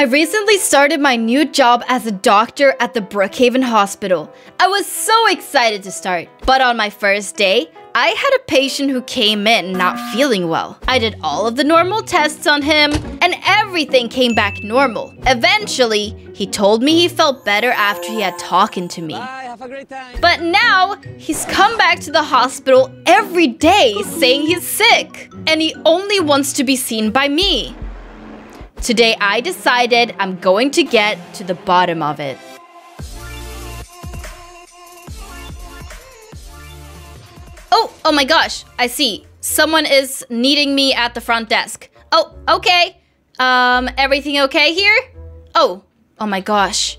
I recently started my new job as a doctor at the Brookhaven Hospital. I was so excited to start. But on my first day, I had a patient who came in not feeling well. I did all of the normal tests on him, and everything came back normal. Eventually, he told me he felt better after he had talked to me. Bye, have a great time. But now, he's come back to the hospital every day saying he's sick, and he only wants to be seen by me. Today, I decided I'm going to get to the bottom of it. Oh my gosh, I see. Someone is needing me at the front desk. Oh, okay. Everything okay here? Oh my gosh.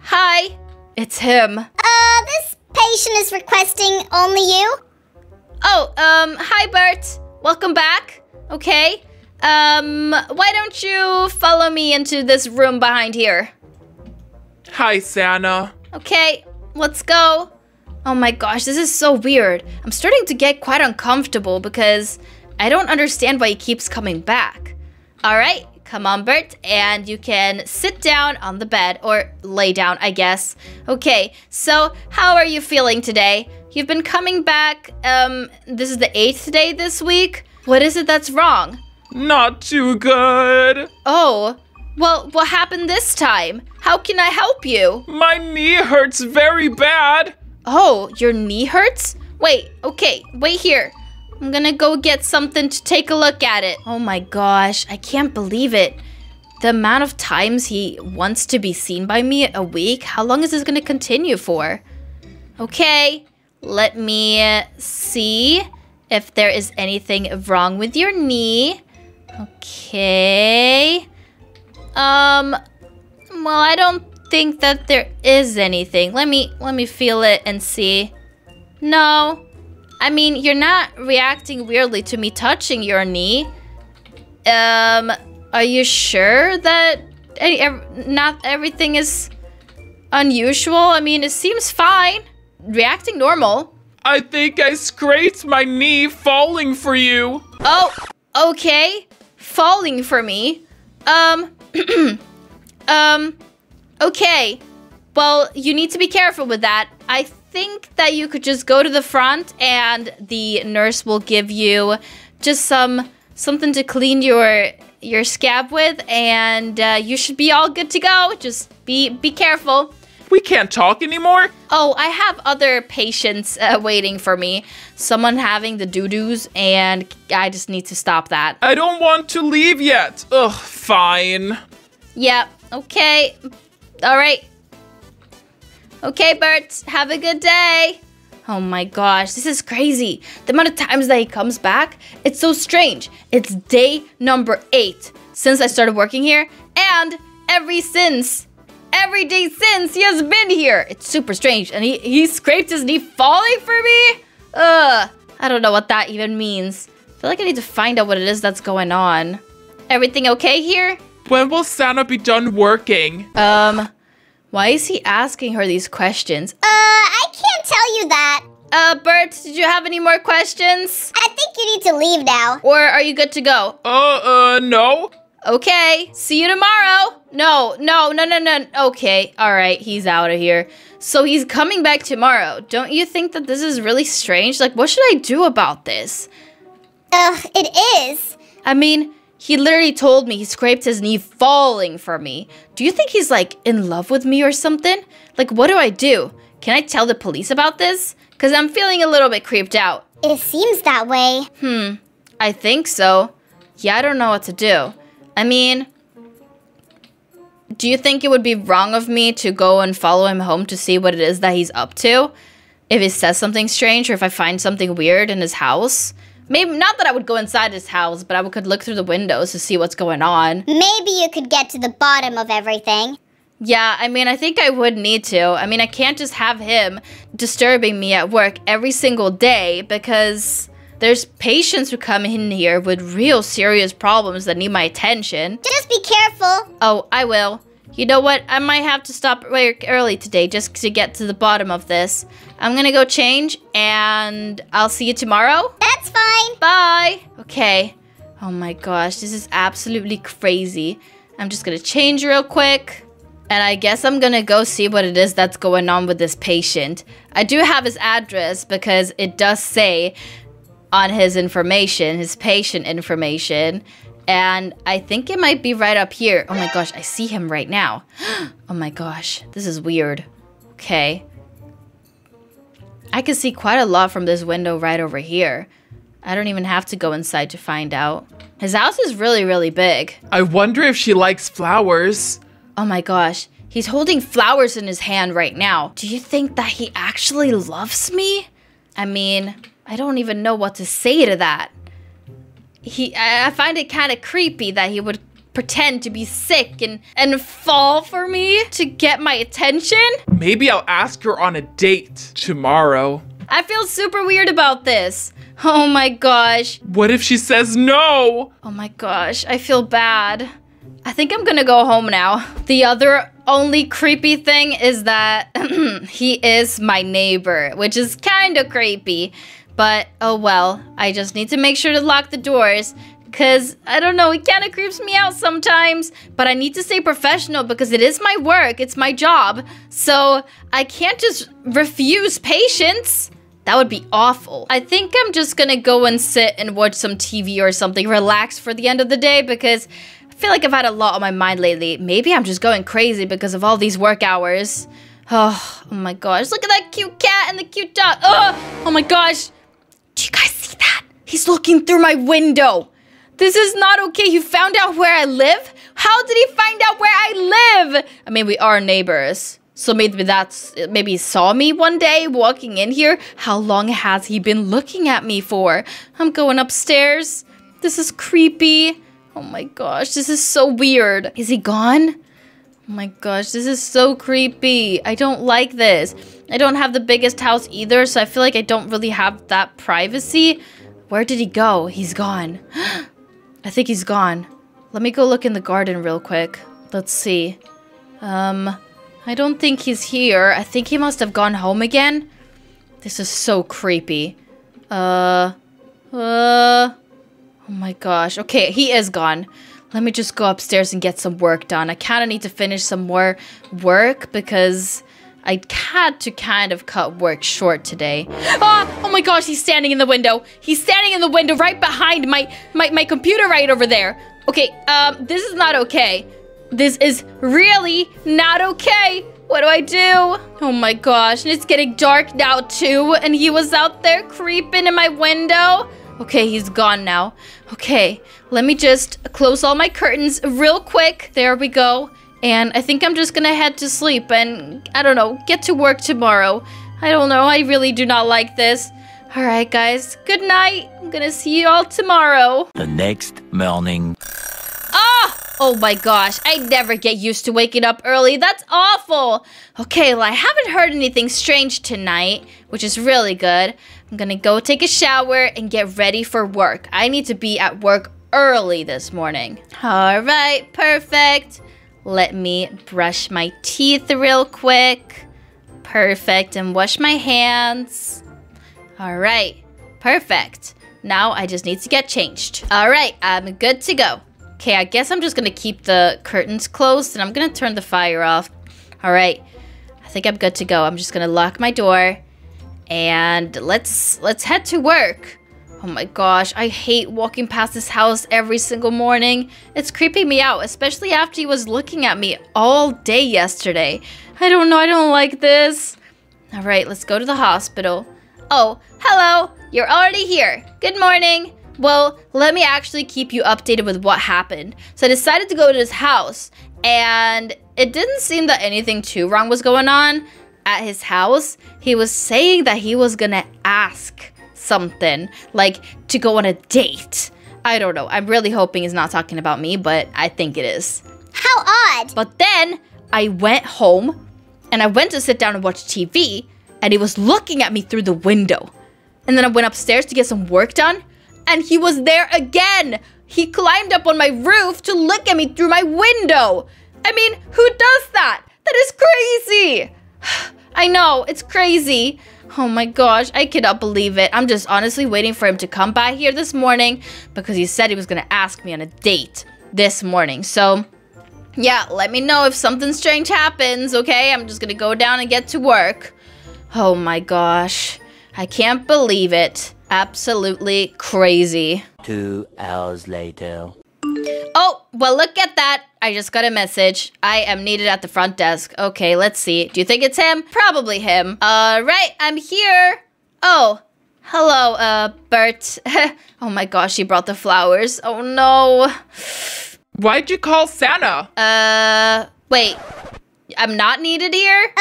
Hi, it's him. This patient is requesting only you. Hi Bert. Welcome back. Okay. Why don't you follow me into this room behind here? Hi, Sanna. Okay, let's go. Oh my gosh, this is so weird. I'm starting to get quite uncomfortable because I don't understand why he keeps coming back. All right, come on, Bert, and you can sit down on the bed or lay down, I guess. Okay, so how are you feeling today? You've been coming back, this is the 8th day this week. What is it that's wrong? Not too good. Oh. Well, what happened this time? How can I help you? My knee hurts very bad. Oh, your knee hurts? Wait, okay, wait here. I'm gonna go get something to take a look at it. Oh my gosh, I can't believe it. The amount of times he wants to be seen by me a week, how long is this gonna continue for? Okay, let me see if there is anything wrong with your knee. Okay. Well, I don't think that there is anything. Let me feel it and see. No. I mean, you're not reacting weirdly to me touching your knee. Are you sure that not everything is unusual? I mean, it seems fine. Reacting normal. I think I scraped my knee falling for you. Oh, okay. Falling for me? Okay. Well, you need to be careful with that. I think that you could just go to the front and the nurse will give you just something to clean your scab with, and you should be all good to go. Just be careful. We can't talk anymore. Oh, I have other patients waiting for me. Someone having the doo-doos, and I just need to stop that. I don't want to leave yet. Ugh, fine. Yeah, okay. All right. Okay, Bert, have a good day. Oh my gosh, this is crazy. The amount of times that he comes back, it's so strange. It's day number 8 since I started working here, and every day since he has been here. It's super strange. And he scraped his knee falling for me? Ugh. I don't know what that even means. I feel like I need to find out what it is that's going on. Everything okay here? When will Sanna be done working? Why is he asking her these questions? I can't tell you that. Bert, did you have any more questions? I think you need to leave now. Or are you good to go? No. Okay, see you tomorrow. No. Okay, all right, he's out of here. So he's coming back tomorrow. Don't you think that this is really strange? Like, what should I do about this? Ugh, it is. I mean, he literally told me he scraped his knee falling for me. Do you think he's, like, in love with me or something? Like, what do I do? Can I tell the police about this? Because I'm feeling a little bit creeped out. It seems that way. I think so. Yeah, I don't know what to do. I mean, do you think it would be wrong of me to go and follow him home to see what it is that he's up to? If he says something strange or if I find something weird in his house? Maybe not that I would go inside his house, but I could look through the windows to see what's going on. Maybe you could get to the bottom of everything. Yeah, I mean, I think I would need to. I mean, I can't just have him disturbing me at work every single day because there's patients who come in here with real serious problems that need my attention. Just be careful. Oh, I will. You know what? I might have to stop early today just to get to the bottom of this. I'm gonna go change and I'll see you tomorrow. That's fine. Bye. Okay. Oh my gosh, this is absolutely crazy. I'm just gonna change real quick. And I guess I'm gonna go see what it is that's going on with this patient. I do have his address because it does say on his information, his patient information. And I think it might be right up here. Oh my gosh, I see him right now. Oh my gosh, this is weird. Okay. I can see quite a lot from this window right over here. I don't even have to go inside to find out. His house is really, really big. I wonder if she likes flowers. Oh my gosh, he's holding flowers in his hand right now. Do you think that he actually loves me? I mean, I don't even know what to say to that. I find it kind of creepy that he would pretend to be sick and fall for me to get my attention. Maybe I'll ask her on a date tomorrow. I feel super weird about this. Oh my gosh. What if she says no? Oh my gosh, I feel bad. I think I'm gonna go home now. The other only creepy thing is that he is my neighbor, which is kind of creepy, but oh well. I just need to make sure to lock the doors because, I don't know, it kind of creeps me out sometimes, but I need to stay professional because it is my work, it's my job, so I can't just refuse patients. That would be awful. I think I'm just gonna go and sit and watch some TV or something, relax for the end of the day because I feel like I've had a lot on my mind lately. Maybe I'm just going crazy because of all these work hours. Oh my gosh, look at that cute cat and the cute dog. Oh my gosh, do you guys see that? He's looking through my window. This is not okay. He found out where I live? How did he find out where I live? I mean, we are neighbors. So maybe he saw me one day walking in here. How long has he been looking at me for? I'm going upstairs. This is creepy. Oh my gosh, this is so weird. Is he gone? Oh my gosh, this is so creepy. I don't like this. I don't have the biggest house either, so I feel like I don't really have that privacy. Where did he go? He's gone. I think he's gone. Let me go look in the garden real quick. Let's see. I don't think he's here. I think he must have gone home again. This is so creepy. Oh my gosh. Okay, he is gone. Let me just go upstairs and get some work done. I kind of need to finish some more work because I had to kind of cut work short today. Oh my gosh, he's standing in the window. He's standing in the window right behind my computer right over there. Okay, this is not okay. This is really not okay. What do I do? Oh my gosh, and it's getting dark now too, and he was out there creeping in my window. Okay, he's gone now. Okay, let me just close all my curtains real quick. There we go. And I think I'm just gonna head to sleep and, I don't know, get to work tomorrow. I don't know, I really do not like this. All right, guys, good night. I'm gonna see you all tomorrow. The next morning. Oh my gosh, I never get used to waking up early. That's awful. Okay, well, I haven't heard anything strange tonight, which is really good. I'm gonna go take a shower and get ready for work. I need to be at work early this morning. All right, perfect. Let me brush my teeth real quick. Perfect, and wash my hands. All right, perfect. Now I just need to get changed. All right, I'm good to go. Okay, I guess I'm just gonna keep the curtains closed and I'm gonna turn the fire off. All right, I think I'm good to go. I'm just gonna lock my door and let's head to work. Oh my gosh, I hate walking past this house every single morning. It's creeping me out, especially after he was looking at me all day yesterday. I don't know, I don't like this. All right, let's go to the hospital. Oh, hello, you're already here. Good morning. Well, let me actually keep you updated with what happened. So I decided to go to his house, and it didn't seem that anything too wrong was going on at his house. He was saying that he was gonna ask something, like to go on a date. I don't know. I'm really hoping he's not talking about me, but I think it is. How odd! But then I went home, and I went to sit down and watch TV, and he was looking at me through the window. And then I went upstairs to get some work done, and he was there again. He climbed up on my roof to look at me through my window. I mean, who does that? That is crazy. I know, it's crazy. Oh my gosh, I cannot believe it. I'm just honestly waiting for him to come by here this morning because he said he was gonna ask me on a date this morning. So Yeah, let me know if something strange happens, okay? I'm just gonna go down and get to work. Oh my gosh. I can't believe it. Absolutely crazy. 2 hours later. Oh, well, look at that. I just got a message. I am needed at the front desk. Okay, let's see. Do you think it's him? Probably him. All right, I'm here. Oh, hello, Bert. Oh my gosh, he brought the flowers. Oh no. Why'd you call Santa? Wait. I'm not needed here?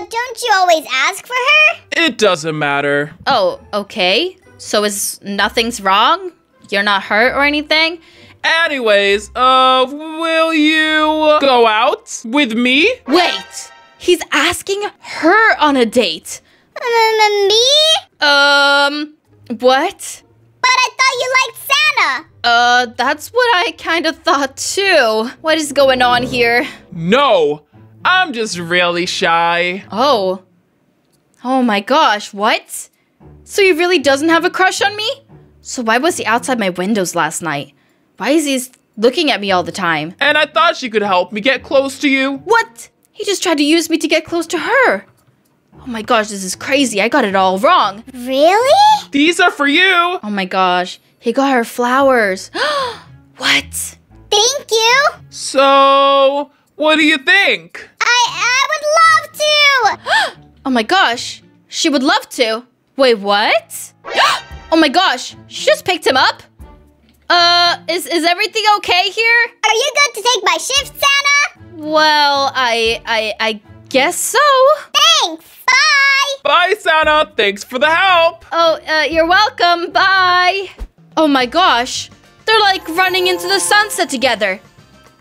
Don't you always ask for her? It doesn't matter. Oh, okay. So is nothing's wrong? You're not hurt or anything? Anyways, will you go out with me? Wait, he's asking her on a date. Me? What? But I thought you liked Santa. That's what I kind of thought too. What is going on here? No, I'm just really shy. Oh. Oh my gosh, what? So he really doesn't have a crush on me? So why was he outside my windows last night? Why is he looking at me all the time? And I thought she could help me get close to you. What? He just tried to use me to get close to her. Oh my gosh, this is crazy. I got it all wrong. Really? These are for you. Oh my gosh. He got her flowers. What? Thank you. So, what do you think? I would love to. Oh my gosh. She would love to. Wait, what? Oh my gosh. She just picked him up. Is everything okay here? Are you going to take my shift, Santa? Well, I guess so. Thanks. Bye. Bye, Santa. Thanks for the help. Oh, you're welcome. Bye. Oh my gosh. They're like running into the sunset together.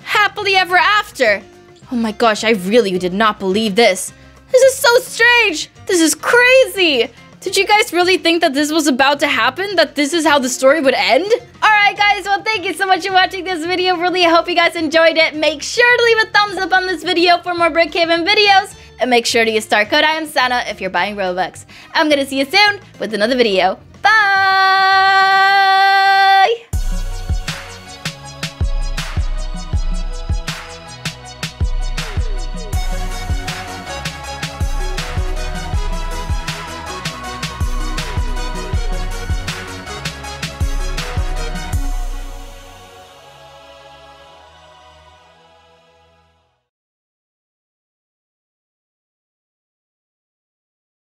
Happily ever after. Oh my gosh, I really did not believe this. This is so strange. This is crazy. Did you guys really think that this was about to happen? That this is how the story would end? Alright guys, well thank you so much for watching this video. Really, I hope you guys enjoyed it. Make sure to leave a thumbs up on this video for more Brookhaven videos. And make sure to use star code iamSanna if you're buying Robux. I'm gonna see you soon with another video. Bye!